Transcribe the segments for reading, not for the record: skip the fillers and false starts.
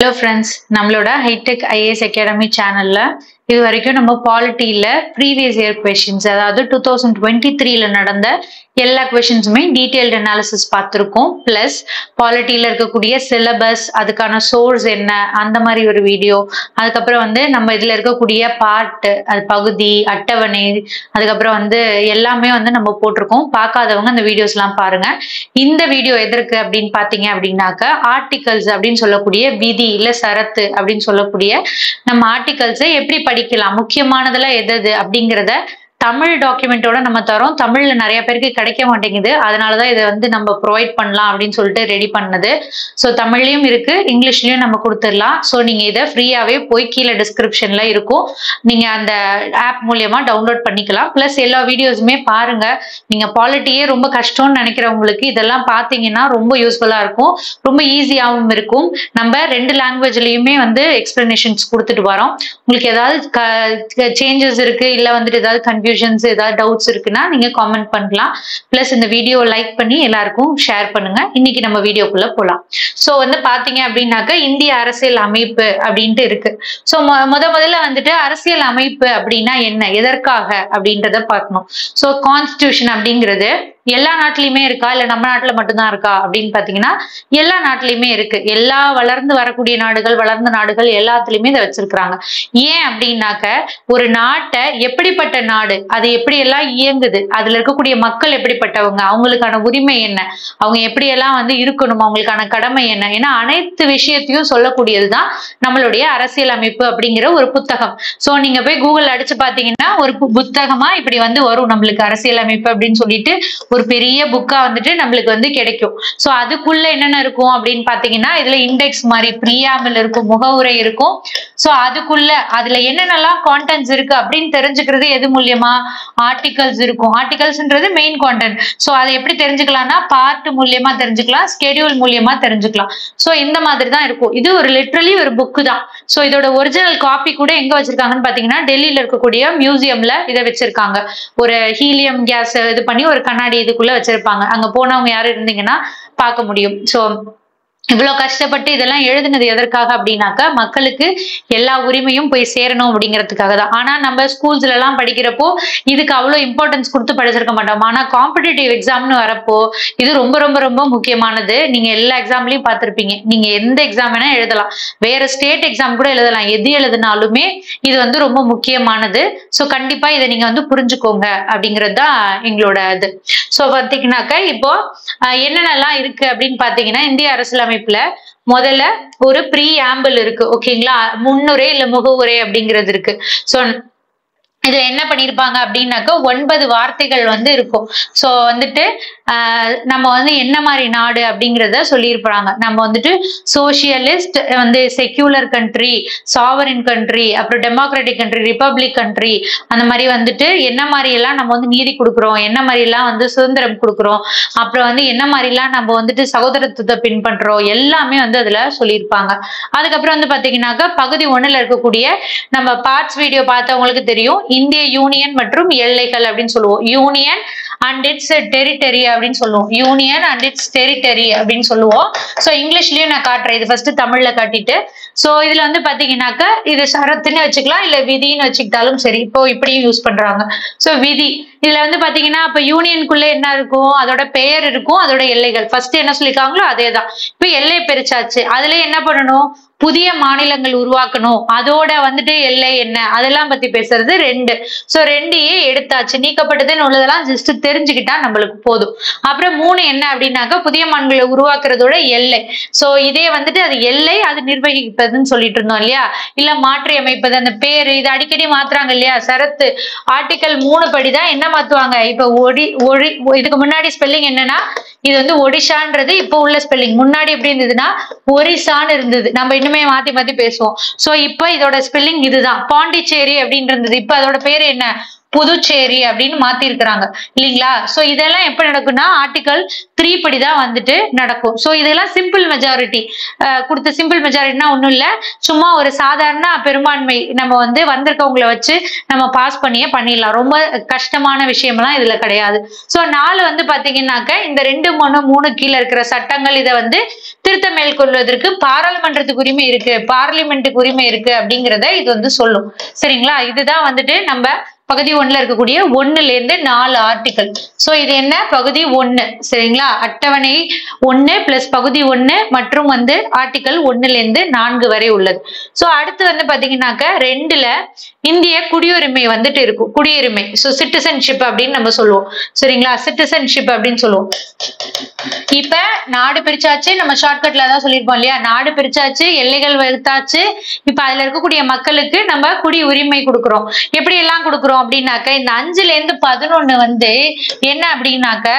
Hello friends, நம்மளோட hitech IAS Academy channel இது வரைக்கும் நம்ம பாலிட்டில previous year questions அதாவது 2023ல நடந்த எல்லா क्वेश्चंसமே detailed analysis பார்த்திருக்கோம் plus பாலிட்டில இருக்கக்கூடிய syllabus அதுக்கான source என்ன அந்த மாதிரி ஒரு வீடியோ அதுக்கு அப்புறம் வந்து நம்ம இதில இருக்கக்கூடிய part அது பகுதி அட்டவணை அதுக்கு அப்புறம் வந்து எல்லாமே வந்து நம்ம போட்டுருக்கோம் பார்க்காதவங்க அந்த வீடியோஸ்லாம் பாருங்க இந்த வீடியோ எதற்கு அப்படிን பாத்தீங்க அப்படினாக்க articles அப்படினு சொல்லக்கூடிய விதி இல்ல சரத்து அப்படினு சொல்லக்கூடிய நம்ம articles எப்படி முக்கியமானதெல்லாம் எது அப்படிங்கறத தமிழ் டாக்குமெண்டோட நம்ம தரோம் தமிழ்ல நிறைய பேருக்கு கிடைக்க மாட்டேங்குது அதனால தான் இத வந்து நம்ம ப்ரொவைட் பண்ணலாம் அப்படினு சொல்லிட்டு ரெடி பண்ணது சோ தமிழ்லயும் இருக்கு இங்கிலீஷ்லயும் நம்ம கொடுத்துறலாம் சோ நீங்க இத ஃப்ரீயாவே போய் கீழ டிஸ்கிரிப்ஷன்ல இருக்கும் நீங்க அந்த ஆப் மூலமா டவுன்லோட் பண்ணிக்கலாம் பிளஸ் எல்லா வீடியோஸ்மே பாருங்க நீங்க பாலிட்டியே ரொம்ப கஷ்டம்னு நினைக்கிறவங்களுக்கு இதெல்லாம் பாத்தீங்கன்னா ரொம்ப யூஸ்புல்லா இருக்கும் ரொம்ப ஈஸியாவும் இருக்கும் நம்ம ரெண்டு லாங்குவேஜ்லயுமே வந்து எக்ஸ்பிளனேஷன்ஸ் கொடுத்துட்டு வரோம் உங்களுக்கு ஏதாவது சேஞ்சஸ் இருக்கு இல்ல வந்து ஏதாவது Confusions or doubts irukna neenga comment pannalam plus indha video like panni ellarkum share pannunga inniki nama video kulla polam so vandha pathinga appadinaka India arasiyal amaippu abindru irukku so modala vandu arasiyal amaippu appadina enna edarkaga abindradha paaknom so constitution abindradhu எல்லா நாட்டிலுமே இருக்கா இல்ல நம்ம நாட்டுல மட்டும் தான் இருக்கா அப்படிን பாத்தீங்கன்னா எல்லா நாட்டிலுமே இருக்கு எல்லா வளர்ந்து வரக்கூடிய நாடுகள் வளர்ந்த நாடுகள் எல்லாத்துலயுமே இத வச்சிருக்காங்க ஏன் அப்படினாக்க ஒரு நாட்டை எப்படிப்பட்ட நாடு அது எப்படி எல்லாம் இயங்குது அதுல இருக்கக்கூடிய மக்கள் எப்படிப்பட்டவங்க அவங்களுக்கான உரிமை என்ன அவங்க எப்படி எல்லாம் வந்து இருக்கணும் அவங்களுக்கான கடமை என்ன ஏனா அனைத்து விஷயத்தையும் சொல்லக்கூடியது தான் நம்மளுடைய அரசியல் அமைப்பு அப்படிங்கற ஒரு புத்தகம் சோ நீங்க போய் கூகுள் அடிச்சு பாத்தீங்கன்னா ஒரு புத்தகமா இப்படி வந்து வரும் நமக்கு அரசியல் அமைப்பு அப்படினு சொல்லிட்டு ஒரு பெரிய புக்கா வந்துட்டு நமக்கு வந்து கிடைக்கும் சோ அதுக்குள்ள என்னென்ன இருக்கும் அப்படிን பாத்தீங்கன்னா இதுல இன்டெக்ஸ் மாதிரி பிரியாம்பிள் இருக்கும் முகவுரை இருக்கும் சோ அதுக்குள்ள அதுல என்னென்னலாம் கண்டென்ட்ஸ் இருக்கு அப்படிን தெரிஞ்சுக்கிறது எது மூலமா ஆர்டிகல்ஸ் இருக்கும் ஆர்டிகல்ஸ்ன்றது மெயின் கண்டென்ட் சோ அதை எப்படி தெரிஞ்சுக்கலாம்னா பார்ட் மூலமா தெரிஞ்சுக்கலாம் ஸ்கெட்யூல் மூலமா தெரிஞ்சுக்கலாம் சோ இந்த மாதிரி தான் இருக்கும் இது ஒரு லிட்டரலி ஒரு புக் தான் சோ இதோட ஒரிஜினல் காப்பி கூட எங்க வச்சிருக்காங்கன்னு பாத்தீங்கன்னா டெல்லியில இருக்கக்கூடிய மியூசியம்ல இத வச்சிருக்காங்க ஒரு ஹீலியம் கேஸ் இது பண்ணி ஒரு கண்ணாடி இதுக்குள்ள வச்சிருப்பாங்க அங்க போனவங்க யார் இருந்தீங்கன்னா பார்க்க முடியும் சோ இவ்ளோ கஷ்டப்பட்டு இதெல்லாம் எழுதுனது எதற்காக அப்படினாக்க மக்களுக்கு எல்லா உரிமையும் போய் சேரணும் அப்படிங்கிறதுக்காக தான் ஆனா நம்ம ஸ்கூல்ஸ்ல எல்லாம் படிக்கிறப்போ இதுக்கு அவ்வளவு இம்பார்ட்டன்ஸ் கொடுத்து படிச்சிருக்க மாட்டோம் ஆனா காம்படிட்டிவ் எக்ஸாம்னு வரப்போ இது ரொம்ப ரொம்ப ரொம்ப முக்கியமானது நீங்க எல்லா எக்ஸாம்லயும் பார்த்திருப்பீங்க நீங்க எந்த எக்ஸாம் வேணா எழுதலாம் வேற ஸ்டேட் எக்ஸாம் கூட எழுதலாம் எது எழுதினாலுமே இது வந்து ரொம்ப முக்கியமானது சோ கண்டிப்பா இத நீங்க வந்து புரிஞ்சுக்கோங்க அப்படிங்கிறது தான் எங்களோட இது சோ பாத்தீங்கன்னாக்க இப்போ என்னென்னலாம் இருக்கு அப்படின்னு பாத்தீங்கன்னா இந்திய அரசியலமைப்பு முதல்ல ஒரு preamble இருக்கு ஓகேங்களா முன்னுரை இல்ல முகவுரை அப்படிங்கிறது இருக்கு சோ இது என்ன பண்ணிருப்பாங்க அப்படினாக்க 9 வார்த்தைகள் வந்து இருக்கும் சோ வந்துட்டு நம்ம வந்து என்ன மாதிரி நாடு அப்படிங்கறத சொல்லிருப்பாங்க நம்ம வந்துட்டு சோஷியலிஸ்ட் வந்து செக்யூலர் कंट्री சாவரின் कंट्री அப்புறம் டெமோக்ராட்டிக் कंट्री ரிபப்ளிக் कंट्री அந்த மாதிரி வந்துட்டு என்ன மாதிரி எல்லாம் நம்ம வந்து நீதி கொடுக்கிறோம் என்ன மாதிரி எல்லாம் வந்து சுதந்திரம் கொடுக்கிறோம் அப்புறம் வந்து என்ன மாதிரி எல்லாம் நம்ம வந்துட்டு சகோதரத்துவத்தை பின்பற்றோம் எல்லாமே வந்து அதுல சொல்லிருப்பாங்க அதுக்கு அப்புறம் வந்து பாத்தீங்கன்னாக்க பகுதி 1ல இருக்க கூடிய நம்ம பார்ட்ஸ் வீடியோ பார்த்தவங்களுக்கு தெரியும் India Union மற்றும் எல்லைகள் அப்படினு சொல்லுவோம் Union and its territory அப்படினு சொல்லுவோம் Union and its territory அப்படினு சொல்லுவோம் சோ இங்கிலீஷ்லயே நான் காட்றேன் இது ஃபர்ஸ்ட் தமிழ்ல காட்டிட்டு சோ இதுல வந்து பாத்தீங்கன்னாக்க இது சரத்துன்னு வெச்சுக்கலாம் இல்ல விதின்னு வெச்சிட்டாலும் சரி இப்போ இப்படியும் யூஸ் பண்றாங்க சோ விதி இதுல வந்து பாத்தீங்கன்னா அப்ப யூனியனுக்குள்ள என்ன இருக்கும் அதோட பெயர் இருக்கும் அதோட எல்லைகள் ஃபர்ஸ்ட் என்ன சொல்லிருக்காங்களோ அதேதான் இப்போ எல்லை பெருசாச்சு அதுல என்ன பண்ணனும் புதிய மாநிலங்கள் உருவாக்கணும் அதோட வந்துட்டு எல்லை என்ன அதெல்லாம் பத்தி பேசுறது 2 சோ 2ஏ எடுத்தாச்சு நீக்கப்பட்டதுன்னு உள்ளதெல்லாம் ஜஸ்ட் தெரிஞ்சிட்டா நமக்கு போதும் அப்புறம் 3 என்ன அப்படினாக்க புதிய மாநிலங்களை உருவாக்குறதோட எல்லை சோ இதே வந்துட்டு அது எல்லை அது நிர்வகிப்பதுன்னு சொல்லிட்டு இருந்தோம் இல்லையா இல்ல மாற்றி அமைப்பது அந்த பேர் இது அடிக்கடி மாத்துறாங்க இல்லையா சரத்து ஆர்டிகல் 3 படி தான் என்ன மாத்துவாங்க இப்போ ஒடி இதுக்கு முன்னாடி ஸ்பெல்லிங் என்னன்னா இது வந்து ஒடிஷான்றது இப்போ உள்ள ஸ்பெல்லிங் முன்னாடி எப்படி இருந்ததுன்னா ஒரிசான்னு இருந்தது நம்ம இன்னுமே மாத்தி மாத்தி பேசுவோம் சோ இப்போ இதோட ஸ்பெல்லிங் இதுதான் பாண்டிச்சேரி அப்படின்னு இருந்தது இப்போ அதோட பேர் என்ன புதுச்சேரி அப்படினு மாத்தி இருக்காங்க இல்லீங்களா சோ இதெல்லாம் எப்ப நடக்கும்னா ஆர்டிகல் 3 படி தான் வந்துட்டு நடக்கும் சோ இதெல்லாம் சிம்பிள் மெஜாரிட்டி கொடுத்த சிம்பிள் மெஜாரிட்டினா ஒண்ணும் இல்ல சும்மா ஒரு சாதாரண பெரும்பான்மை நம்ம வந்து வந்திருக்கவங்கள வச்சு நம்ம பாஸ் பண்ணியே பண்ணிடலாம் ரொம்ப கஷ்டமான விஷயம்லாம் இதுல கிடையாது சோ 4 வந்து பாத்தீங்கன்னாக்க இந்த 2 3 கீழ இருக்கிற சட்டங்கள் இத வந்து திருத்த மேற்கொள்வதற்கு பாராளுமன்றத்துக்கு உரிமை இருக்கு, பார்லிமெண்ட்டுக்கு உரிமை இருக்கு அப்படிங்கறத இது வந்து சொல்லும். சரிங்களா? இதுதான் வந்துட்டு நம்ம பகுதி 1ல இருக்கக்கூடிய 1ல இருந்து 4 ஆர்டிகல். சோ இது என்ன? பகுதி 1. சரிங்களா? அட்டவணை 1 பிளஸ் பகுதி 1 மற்றும் வந்து ஆர்டிகல் 1ல இருந்து 4 வரை உள்ளது. சோ அடுத்து வந்து பாத்தீங்கன்னாக்க 2ல இந்திய குடியுரிமை வந்துட்டு இருக்கும். குடியுரிமை, சோ சிட்டிசன்ஷிப் அப்படின்னு நம்ம சொல்லுவோம். சரிங்களா? சிட்டிசன்ஷிப் அப்படின்னு சொல்லுவோம். இப்ப நாடு பிரிச்சாச்சு, நம்ம ஷார்ட்கட்ல தான் சொல்லியிருப்போம் இல்லையா, நாடு பிரிச்சாச்சு, எல்லைகள் வகுத்தாச்சு. இப்ப அதுல இருக்கக்கூடிய மக்களுக்கு நம்ம குடியுரிமை கொடுக்குறோம். எப்படி எல்லாம் கொடுக்குறோம் அப்படின்னாக்க, இந்த 5ல இருந்து 11 வந்து என்ன அப்படின்னாக்க,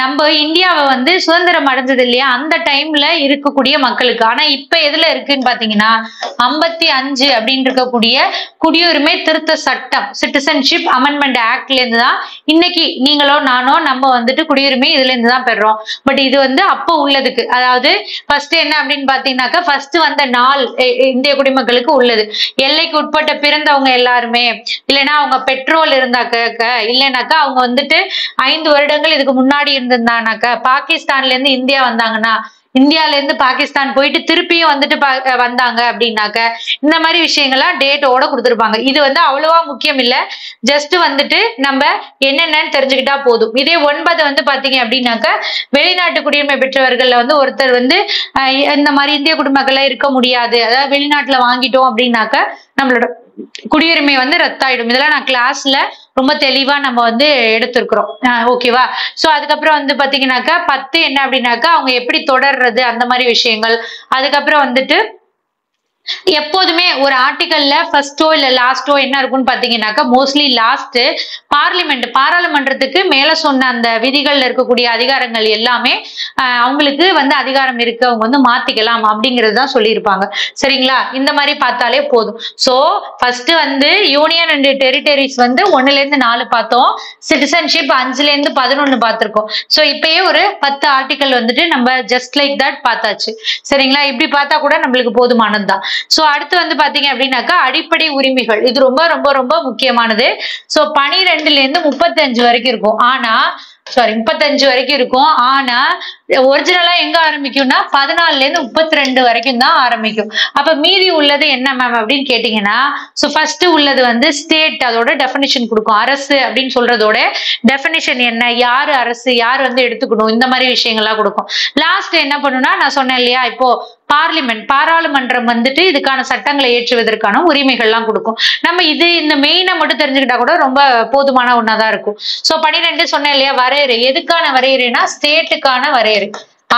நம்ம இந்தியாவை வந்து சுதந்திரம் அடைஞ்சது இல்லையா அந்த டைம்ல இருக்கக்கூடிய மக்களுக்கு. ஆனா இப்ப எதுல இருக்குன்னு பாத்தீங்கன்னா 55 அப்படின்னு இருக்கக்கூடிய குடியுரிமை திருத்த சட்டம், சிட்டிசன்ஷிப் அமெண்ட்மெண்ட் ஆக்ட்ல இருந்து தான் இன்னைக்கு நீங்களோ நானோ நம்ம வந்துட்டு குடியுரிமை இதுல இருந்து தான் பெறோம். பட் இது வந்து அப்ப உள்ளதுக்கு, அதாவது ஃபர்ஸ்ட் என்ன அப்படின்னு பாத்தீங்கன்னாக்கா, ஃபர்ஸ்ட் வந்த நாள் இந்திய குடிமக்களுக்கு உள்ளது. எல்லைக்கு உட்பட்ட பிறந்தவங்க எல்லாருமே, இல்லைன்னா அவங்க பெட்ரோல் இருந்தாக்க, இல்லைனாக்கா அவங்க வந்துட்டு 5 வருடங்கள் இதுக்கு முன்னாடி இருந்திருந்தாங்கனாக்கா, பாகிஸ்தான்ல இருந்து இந்தியா வந்தாங்கன்னா, இந்தியால இருந்து பாகிஸ்தான் போயிட்டு திருப்பியும் வந்துட்டு வந்தாங்க அப்படின்னாக்க, இந்த மாதிரி விஷயங்கள்லாம் டேட்டோட கொடுத்துருப்பாங்க. இது வந்து அவ்வளவா முக்கியம் இல்ல, ஜஸ்ட் வந்துட்டு நம்ம என்னென்னு தெரிஞ்சுக்கிட்டா போதும். இதே 9 வந்து பாத்தீங்க அப்படின்னாக்க, வெளிநாட்டு குடியுரிமை பெற்றவர்கள்ல வந்து ஒருத்தர் வந்து இந்த மாதிரி இந்திய குடிமக்களா இருக்க முடியாது, அதாவது வெளிநாட்டுல வாங்கிட்டோம் அப்படின்னாக்க நம்மளோட குடியுரிமை வந்து ரத்தாயிடும். இதெல்லாம் நான் கிளாஸ்ல ரொம்ப தெளிவா நம்ம வந்து எடுத்திருக்கிறோம். ஓகேவா? சோ அதுக்கப்புறம் வந்து பாத்தீங்கன்னாக்கா 10 என்ன அப்படின்னாக்கா, அவங்க எப்படி தொடர்றது அந்த மாதிரி விஷயங்கள். அதுக்கப்புறம் வந்துட்டு எப்போதுமே ஒரு ஆர்டிகல்ல ஃபர்ஸ்டோ இல்ல லாஸ்டோ என்ன இருக்கும்னு பாத்தீங்கன்னாக்கா, மோஸ்ட்லி லாஸ்ட், பார்லிமெண்ட், பாராளுமன்றத்துக்கு மேல சொன்ன அந்த விதிகள்ல இருக்கக்கூடிய அதிகாரங்கள் எல்லாமே அவங்களுக்கு வந்து அதிகாரம் இருக்கு, அவங்க வந்து மாத்திக்கலாம் அப்படிங்கறதுதான் சொல்லியிருப்பாங்க. சரிங்களா? இந்த மாதிரி பார்த்தாலே போதும். சோ ஃபர்ஸ்ட் வந்து யூனியன் அண்ட் டெரிட்டரிஸ் வந்து 1ல இருந்து 4 பார்த்தோம், சிட்டிசன்ஷிப் 5ல இருந்து 11 பார்த்திருக்கோம். சோ இப்பயே ஒரு 10 ஆர்டிகல் வந்துட்டு நம்ம ஜஸ்ட் லைக் தட் பார்த்தாச்சு. சரிங்களா? இப்படி பார்த்தா கூட நம்மளுக்கு போதுமானது தான். சோ அடுத்து வந்து பாத்தீங்க அப்படின்னாக்கா அடிப்படை உரிமைகள், இது ரொம்ப ரொம்ப ரொம்ப முக்கியமானது. சோ 12ல இருந்து 35 வரைக்கும் இருக்கும். ஆனா 35 வரைக்கும் இருக்கும். ஆனா ஒரிஜினலா எங்க ஆரம்பிக்கும்னா 14ல இருந்து 32 வரைக்கும் தான் ஆரம்பிக்கும். அப்ப மீதி உள்ளது என்ன மேம் அப்படின்னு கேட்டீங்கன்னா, சோ ஃபர்ஸ்ட் உள்ளது வந்து ஸ்டேட், அதோட டெஃபினிஷன் கொடுக்கும். அரசு அப்படின்னு சொல்றதோட டெஃபினிஷன் என்ன, யாரு அரசு, யார் வந்து எடுத்துக்கணும், இந்த மாதிரி விஷயங்கள்லாம் கொடுக்கும். லாஸ்ட் என்ன பண்ணும்னா, நான் சொன்னேன் இல்லையா, இப்போ பார்லிமெண்ட், பாராளுமன்றம் வந்துட்டு இதுக்கான சட்டங்களை ஏற்றுவதற்கான உரிமைகள்லாம் கொடுக்கும். நம்ம இது இந்த மெயினை மட்டும் தெரிஞ்சுக்கிட்டா கூட ரொம்ப போதுமான ஒன்னாதான் இருக்கும். சோ 12 சொன்னேன் இல்லையா, வரையறை. எதுக்கான வரையறைனா ஸ்டேட்டுக்கான வரையறை,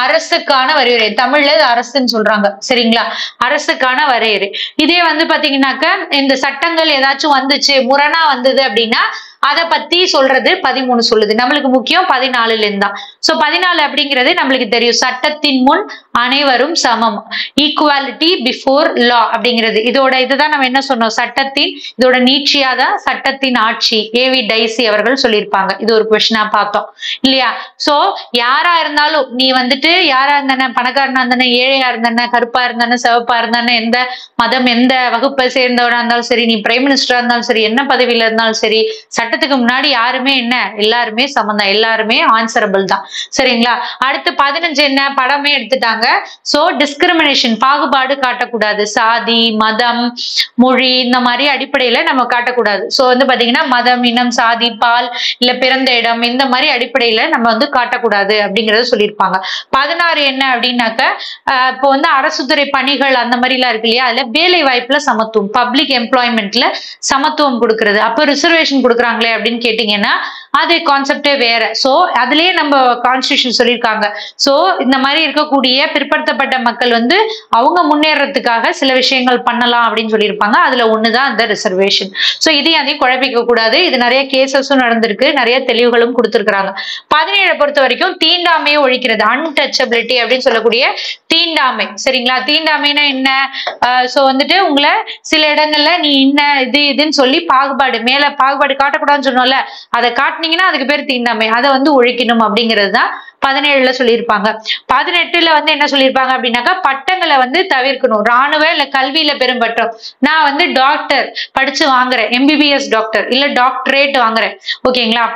அரசுக்கான வரையறை. தமிழ்ல அரசுன்னு சொல்றாங்க. சரிங்களா? அரசுக்கான வரையறை. இதே வந்து பாத்தீங்கன்னாக்க இந்த சட்டங்கள் ஏதாச்சும் வந்துச்சு, முரணா வந்தது அப்படின்னா அதை பத்தி சொல்றது 13 சொல்லுது. நம்மளுக்கு முக்கியம் 14ல இருந்து தான். சோ 14 அப்படிங்கிறது நம்மளுக்கு தெரியும், சட்டத்தின் முன் அனைவரும் சமம், ஈக்குவாலிட்டி பிஃபோர் லா அப்படிங்கிறது. இதோட இதுதான் நம்ம என்ன சொன்னோம், சட்டத்தின் இதோட நீட்சியாதான் சட்டத்தின் ஆட்சி, ஏவி டைசி அவர்கள் சொல்லியிருப்பாங்க. இது ஒரு குவெஸ்டினா பார்த்தோம் இல்லையா. சோ யாரா இருந்தாலும், நீ வந்துட்டு யாரா இருந்தானே, பணக்காரனா இருந்தானே, ஏழையா இருந்தானே, கருப்பா இருந்தானே, சிவப்பா இருந்தானே, எந்த மதம், எந்த வகுப்பை சேர்ந்தவரா இருந்தாலும் சரி, நீ பிரைம் மினிஸ்டரா இருந்தாலும் சரி, என்ன பதவியில இருந்தாலும் சரி, சட்டத்துக்கு முன்னாடி யாருமே என்ன, எல்லாருமே சமந்தான், எல்லாருமே ஆன்சரபிள் தான். சரிங்களா? அடுத்து 15 என்ன, படமே எடுத்துட்டாங்க. சோ டிஸ்கிரிமினேஷன், பாகுபாடு காட்டக்கூடாது, சாதி, மதம், மொழி, இந்த மாதிரி அடிப்படையில நம்ம காட்டக்கூடாது. சோ வந்து பாத்தீங்கன்னா மதம், இனம், சாதி, பால், இல்ல பிறந்த இடம், இந்த மாதிரி அடிப்படையில நம்ம வந்து காட்டக்கூடாது அப்படிங்கறத சொல்லியிருப்பாங்க. 16 என்ன அப்படின்னாக்க, இப்போ வந்து அரசுத்துறை பணிகள் அந்த மாதிரி எல்லாம் இருக்கு இல்லையா, அதுல வேலை வாய்ப்புல சமத்துவம், பப்ளிக் எம்ப்ளாய்மெண்ட்ல சமத்துவம் கொடுக்கறது. அப்போ ரிசர்வேஷன் கொடுக்குறாங்க அப்படின்னு கேட்டீங்கன்னா அது கான்செப்டே வேற. சோ அதுலயே நம்ம கான்ஸ்டிடியூஷன் சொல்லியிருக்காங்க. சோ இந்த மாதிரி இருக்கக்கூடிய பிற்படுத்தப்பட்ட மக்கள் வந்து அவங்க முன்னேறதுக்காக சில விஷயங்கள் பண்ணலாம் அப்படின்னு சொல்லியிருப்பாங்க. அதுல ஒண்ணுதான் அந்த ரிசர்வேஷன். சோ இதையும் அதையும் குழப்பிக்க கூடாது. இது நிறைய கேசஸும் நடந்திருக்கு, நிறைய தெளிவுகளும் கொடுத்திருக்கிறாங்க. 17 பொறுத்த வரைக்கும் தீண்டாமையை ஒழிக்கிறது, அன்டச்சபிலிட்டி அப்படின்னு சொல்லக்கூடிய தீண்டாமை. சரிங்களா? தீண்டாமைனா என்ன? சோ வந்துட்டு உங்களை சில இடங்கள்ல நீ என்ன இது இதுன்னு சொல்லி பாகுபாடு, மேல பாகுபாடு காட்டக்கூடாதுன்னு சொன்னோம்ல, அதை காட்டினீங்கன்னா அதுக்கு பேர் தீண்டாமை, அதை வந்து ஒழிக்கணும் அப்படிங்கிறது தான் 17ல சொல்லியிருப்பாங்க. 18ல வந்து என்ன சொல்லியிருப்பாங்க அப்படின்னாக்கா, பட்டங்களை வந்து தவிர்க்கணும், ராணுவ இல்ல கல்வியில பெரும் பட்டம். நான் வந்து டாக்டர் படிச்சு வாங்குறேன், MBBS டாக்டர் இல்ல டாக்டரேட் வாங்குறேன், ஓகேங்களா,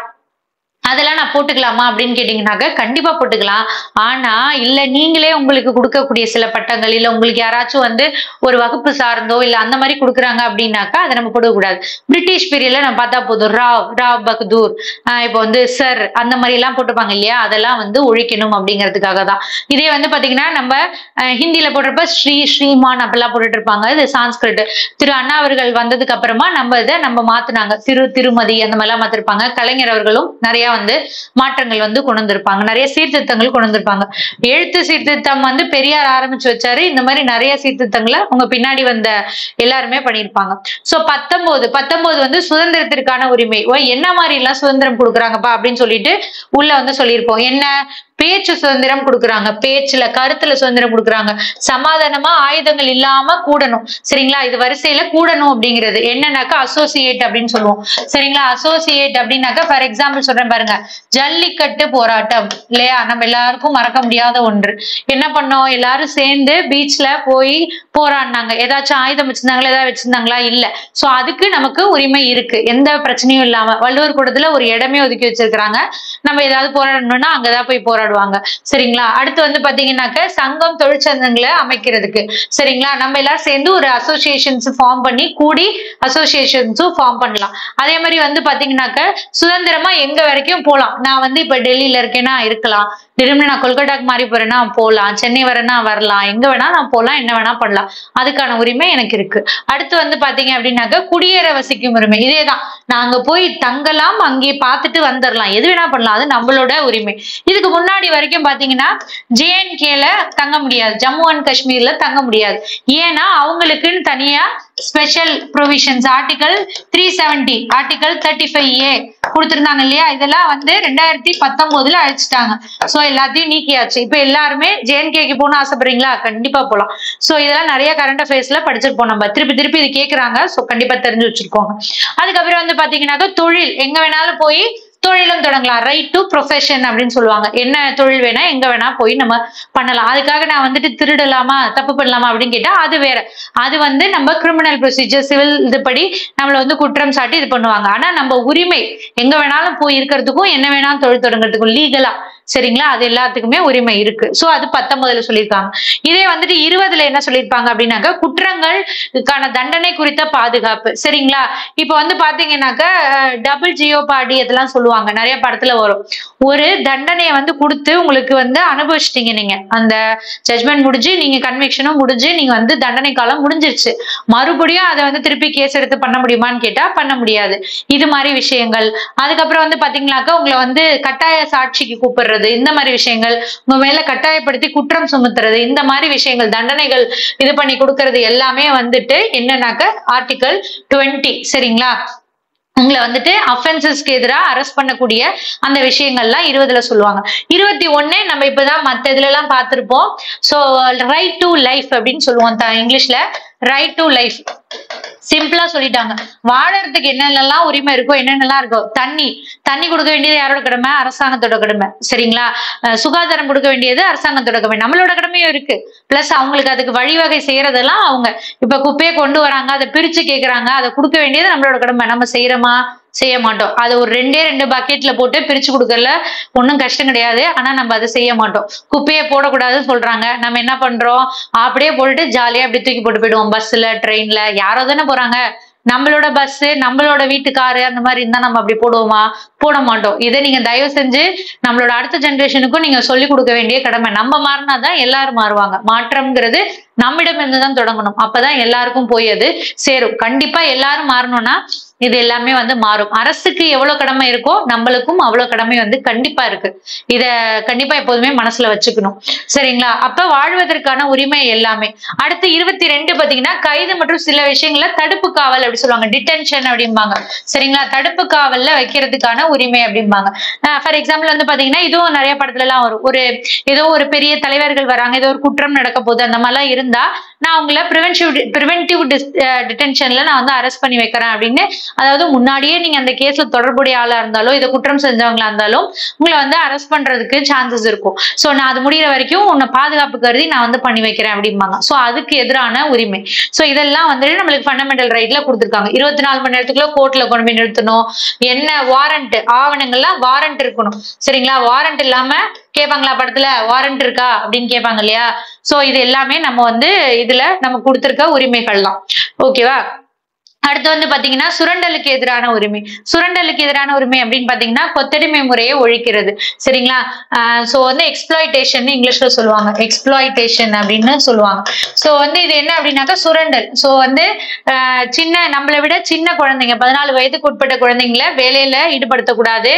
அதெல்லாம் நான் போட்டுக்கலாமா அப்படினு கேட்டிங்கனாக்க கண்டிப்பா போட்டுக்கலாம். ஆனா இல்ல நீங்களே உங்களுக்கு கொடுக்கக்கூடிய சில பட்டங்கள் இல்ல உங்களுக்கு யாராச்சும் வந்து ஒரு வகுப்பு சார்ந்தோ இல்ல அந்த மாதிரி கொடுக்கறாங்க அப்படினாக்க அத நம்ம போட கூடாது. பிரிட்டிஷ் பீரியட்ல நம்ம பார்த்தா போதும் ராவ் பகதூர் இப்போ வந்து சர் அந்த மாதிரி எல்லாம் போட்டுபாங்க இல்லையா, அதெல்லாம் வந்து ஒழிக்கணும் அப்படிங்கிறதுக்காக தான். இதே வந்து பாத்தீங்கன்னா நம்ம ஹிந்தியில போடுறப்ப ஸ்ரீ ஸ்ரீமான் அப்பெல்லாம் போட்டுட்டு இருப்பாங்க. இது சான்ஸ்கிரிட். திரு அண்ணா அவர்கள் வந்ததுக்கு அப்புறமா நம்ம இதை நம்ம மாத்தினாங்க, திரு திருமதி அந்த மாதிரிலாம் மாத்திருப்பாங்க. கலைஞர் அவர்களும் நிறைய வந்து மாற்றங்கள் வந்து கொண்டு வந்திருப்பாங்க, நிறைய சீர்திருத்தங்கள் கொண்டு வந்திருப்பாங்க. எழுத்து சீர்திருத்தம் வந்து பெரியார் ஆரம்பிச்சு வச்சாரு. இந்த மாதிரி நிறைய சீர்திருத்தங்களை உங்க பின்னாடி வந்த எல்லாருமே பண்ணியிருப்பாங்க. சோ 19 வந்து சுதந்திரத்திற்கான உரிமை. என்ன மாதிரி எல்லாம் சுதந்திரம் கொடுக்குறாங்கப்பா அப்படின்னு சொல்லிட்டு உள்ள வந்து சொல்லியிருப்போம். என்ன பேச்சு சுதந்திரம் கொடுக்குறாங்க, பேச்சுல கருத்துல சுதந்திரம் கொடுக்குறாங்க. சமாதானமா ஆயுதங்கள் இல்லாம கூடணும் சரிங்களா, இது வரிசையில கூடணும் அப்படிங்கிறது என்னன்னாக்கா அசோசியேட் அப்படின்னு சொல்லுவோம் சரிங்களா. அசோசியேட் அப்படின்னாக்கா ஃபார் எக்ஸாம்பிள் சொல்றேன் பாருங்க, ஜல்லிக்கட்டு போராட்டம் இல்லையா, நம்ம எல்லாருக்கும் மறக்க முடியாத ஒன்று. என்ன பண்ணோம், எல்லாரும் சேர்ந்து பீச்ல போய் போராடினாங்க. ஏதாச்சும் ஆயுதம் வச்சிருந்தாங்களா, ஏதாவது வச்சிருந்தாங்களா, இல்ல. சோ அதுக்கு நமக்கு உரிமை இருக்கு, எந்த பிரச்சனையும் இல்லாம. வள்ளுவர் கூடத்துல ஒரு இடமே ஒதுக்கி வச்சிருக்கிறாங்க, நம்ம ஏதாவது போராடணும்னா அங்கதான் போய் போராடணும் சரிங்களா. அடுத்து வந்து பாத்தீங்கன்னாக்க சங்கம் தொழிற்சங்கங்களை அமைக்கிறதுக்கு சரிங்களா, நம்ம எல்லாரும் சேர்ந்து ஒரு அசோசியேஷன்ஸ் ஃபார்ம் பண்ணி கூடி அசோசியேஷன்ஸும் ஃபார்ம் பண்ணலாம். அதே மாதிரி வந்து பாத்தீங்கன்னாக்க சுதந்திரமா எங்க வரைக்கும் போலாம். நான் வந்து இப்ப டெல்லியில இருக்கேன்னா இருக்கலாம், திரும்ப நான் கொல்கட்டாக்கு மாறி போறேன்னா போகலாம், சென்னை வரேன்னா வரலாம், எங்க வேணா நான் போகலாம், என்ன வேணா பண்ணலாம், அதுக்கான உரிமை எனக்கு இருக்கு. அடுத்து வந்து பாத்தீங்க அப்படின்னாக்க குடியேற வசிக்கும் உரிமை. இதேதான், நாங்க போய் தங்கலாம், அங்கே பார்த்துட்டு வந்துடலாம், எது வேணா பண்ணலாம், அது நம்மளோட உரிமை. இதுக்கு முன்னாடி வரைக்கும் பாத்தீங்கன்னா ஜேஎன்கேல தங்க முடியாது, ஜம்மு அண்ட் காஷ்மீர்ல தங்க முடியாது. ஏன்னா அவங்களுக்குன்னு தனியா special provisions article 370 article 35A கொடுத்திருந்தாங்க இல்லையா. இதெல்லாம் வந்து 2019 அழிச்சிட்டாங்க. சோ எல்லாத்தையும் நீக்கியாச்சு. இப்ப எல்லாருமே ஜேஎன்கேக்கு போகணும் ஆசைப்படுறீங்களா, கண்டிப்பா போகலாம். சோ இதெல்லாம் நிறைய கரண்ட் அஃபேர்ஸ்ல படிச்சிருப்போம், நம்ம திருப்பி திருப்பி இது கேட்கறாங்க. சோ கண்டிப்பா தெரிஞ்சு வச்சிருக்கோங்க. அதுக்கப்புறம் வந்து பாத்தீங்கன்னாக்கா தொழில், எங்க வேணாலும் போய் தொழிலும் தொடங்கலாம். ரைட் டு ப்ரொஃபஷன் அப்படின்னு சொல்லுவாங்க, என்ன தொழில் வேணா எங்க வேணா போய் நம்ம பண்ணலாம். அதுக்காக நான் வந்துட்டு திருடலாமா தப்பு பண்ணலாமா அப்படின்னு கேட்டா அது வேற, அது வந்து நம்ம கிரிமினல் ப்ரொசீஜர் சிவில் இதுபடி நம்மளை வந்து குற்றம் சாட்டி இது பண்ணுவாங்க. ஆனா நம்ம உரிமை எங்க வேணாலும் போய் இருக்கிறதுக்கும் என்ன வேணாலும் தொழில் தொடங்குறதுக்கும் லீகலா சரிங்களா, அது எல்லாத்துக்குமே உரிமை இருக்கு. சோ அது 19 சொல்லியிருக்காங்க. இதே வந்துட்டு 20 என்ன சொல்லியிருப்பாங்க அப்படின்னாக்கா குற்றங்களுக்கான தண்டனை குறித்த பாதுகாப்பு சரிங்களா. இப்ப வந்து பாத்தீங்கன்னாக்கா டபுள் ஜியோபார்டி இதெல்லாம் சொல்லுவாங்க, நிறைய படத்துல வரும். ஒரு தண்டனையை வந்து கொடுத்து உங்களுக்கு வந்து அனுபவிச்சிட்டீங்க, நீங்க அந்த ஜட்மெண்ட் முடிஞ்சு நீங்க கன்விக்ஷனும் முடிஞ்சு நீங்க வந்து தண்டனை காலம் முடிஞ்சிருச்சு, மறுபடியும் அதை வந்து திருப்பி கேஸ் எடுத்து பண்ண முடியுமான்னு கேட்டா பண்ண முடியாது. இது மாதிரி விஷயங்கள். அதுக்கப்புறம் வந்து பாத்தீங்கன்னாக்கா உங்களை வந்து கட்டாய சாட்சிக்கு கூப்பிடுறது, இந்த மாதிரி விஷயங்கள், உங்க மேல கட்டாயப்படுத்தி குற்றம் சுமத்துறது, இந்த மாதிரி விஷயங்கள் தண்டனைகள் இது பண்ணி கொடுக்கறது எல்லாமே வந்துட்டு என்னன்னாக்க ஆர்டிகல் 20 சரிங்களா. உங்களை வந்துட்டு அஃபென்சஸ்க்கு எதிராக அரெஸ்ட் பண்ணக்கூடிய அந்த விஷயங்கள்லாம் 20 சொல்லுவாங்க. 21 நம்ம இப்பதான் மற்ற இதுல எல்லாம் பார்த்திருப்போம். சோ ரைட் டு லைஃப் அப்படின்னு சொல்லுவோம் இங்கிலீஷ்ல. ரைட் டு லைஃப் சிம்பிளா சொல்லிட்டாங்க, வாழறதுக்கு என்னென்னலாம் உரிமை இருக்கோ என்னென்னலாம் இருக்கோ. தண்ணி தண்ணி கொடுக்க வேண்டியது யாரோட கடமை, அரசாங்கத்தோட கடமை சரிங்களா. சுகாதாரம் கொடுக்க வேண்டியது அரசாங்கத்தோட கடமை, நம்மளோட கடமையும் இருக்கு. பிளஸ் அவங்களுக்கு அதுக்கு வழிவகை செய்யறதெல்லாம் அவங்க, இப்ப குப்பையை கொண்டு வராங்க அதை பிரிச்சு கேட்கறாங்க, அதை கொடுக்க வேண்டியது நம்மளோட கடமை. நம்ம செய்யறோமா, செய்ய மாட்டோம். அது ஒரு 2 பக்கெட்ல போட்டு பிரிச்சு கொடுக்கறதுல ஒன்றும் கஷ்டம் கிடையாது. ஆனா நம்ம அதை செய்ய மாட்டோம். குப்பையை போடக்கூடாதுன்னு சொல்றாங்க, நம்ம என்ன பண்றோம், அப்படியே போட்டுட்டு ஜாலியா அப்படி தூக்கி போட்டு போயிடுவோம். பஸ்ல ட்ரெயின்ல யாரோ தானே போறாங்க, நம்மளோட பஸ் நம்மளோட வீட்டுக்காரு அந்த மாதிரி இருந்தா நம்ம அப்படி போடுவோமா, போட மாட்டோம். இதை நீங்க தயவு செஞ்சு நம்மளோட அடுத்த ஜென்ரேஷனுக்கும் நீங்க சொல்லிக் கொடுக்க வேண்டிய கடமை. நம்ம மாறினாதான் எல்லாரும் மாறுவாங்க. மாற்றம்ங்கிறது நம்மிடம் இருந்துதான் தொடங்கணும், அப்பதான் எல்லாருக்கும் போய் அது சேரும். கண்டிப்பா எல்லாரும் மாறணும்னா இது எல்லாமே வந்து மாறும். அரசுக்கு எவ்வளவு கடமை இருக்கோ நம்மளுக்கும் அவ்வளவு கடமை வந்து கண்டிப்பா இருக்கு. இத கண்டிப்பா எப்போதுமே மனசுல வச்சுக்கணும் சரிங்களா. அப்ப வாழ்வதற்கான உரிமை எல்லாமே. அடுத்து 22 பாத்தீங்கன்னா கைது மற்றும் சில விஷயங்கள தடுப்பு காவல் அப்படி சொல்லுவாங்க, டிடென்ஷன் அப்படிம்பாங்க சரிங்களா. தடுப்பு காவல்ல வைக்கிறதுக்கான உரிமை அப்படிம்பாங்க. ஃபார் எக்ஸாம்பிள் வந்து பாத்தீங்கன்னா இதுவும் நிறைய படத்துல எல்லாம் வரும். ஒரு ஏதோ ஒரு பெரிய தலைவர்கள் வராங்க, ஏதோ ஒரு குற்றம் நடக்க போகுது, அந்த மாதிரிலாம் இருந்தா நான் உங்களை preventive detentionல நான் வந்து அரெஸ்ட் பண்ணி வைக்கிறேன் அப்படினு அதாவது முன்னாடியே நீங்க அந்த கேஸ்ல தொடர்புடைய ஆளா இருந்தாலோ இத குற்றம் செஞ்சவங்களா இருந்தாலோ உங்களை வந்து அரெஸ்ட் பண்றதுக்கு சான்சஸ் இருக்கும் சோ நான் அது முடியற வரைக்கும் உன்னை பாதுகாப்பு கருதி நான் வந்து பண்ணி வைக்கிறேன் அப்படிம்பாங்க சோ அதுக்கு எதிரான உரிமை சோ இதெல்லாம் வந்து நமக்கு ஃபண்டமெண்டல் ரைட்ல கொடுத்திருக்காங்க 24 மணி நேரத்துக்குள்ள கோர்ட்ல கொண்டு போய் நிறுத்தணும் என்ன வாரண்ட் ஆவணங்கள்ல வாரண்ட் இருக்கணும் சரிங்களா வாரண்ட் இல்லாம கேட்பாங்களா படத்துல வாரண்ட் இருக்கா அப்படினு கேட்பாங்க இல்லையா சோ இது எல்லாமே நம்ம வந்து இதுல நம்ம கொடுத்திருக்க உரிமைகள்லாம் ஓகேவா அடுத்து வந்து பாத்தீங்கன்னா சுரண்டலுக்கு எதிரான உரிமை அப்படினு பாத்தீங்கன்னா கொத்தடிமை முறையை ஒழிக்கிறது சரிங்களா சோ வந்து எக்ஸ்ப்ளாய்டேஷன் இங்கிலீஷ்ல சொல்லுவாங்க எக்ஸ்ப்ளாய்டேஷன் அப்படினு சொல்லுவாங்க சோ வந்து இது என்ன அப்படினாக்க சுரண்டல் சோ வந்து சின்ன நம்மளை விட சின்ன குழந்தைங்க 14 வயதுக்கு உட்பட்ட குழந்தைகளை வேலையில ஈடுபடுத்த கூடாது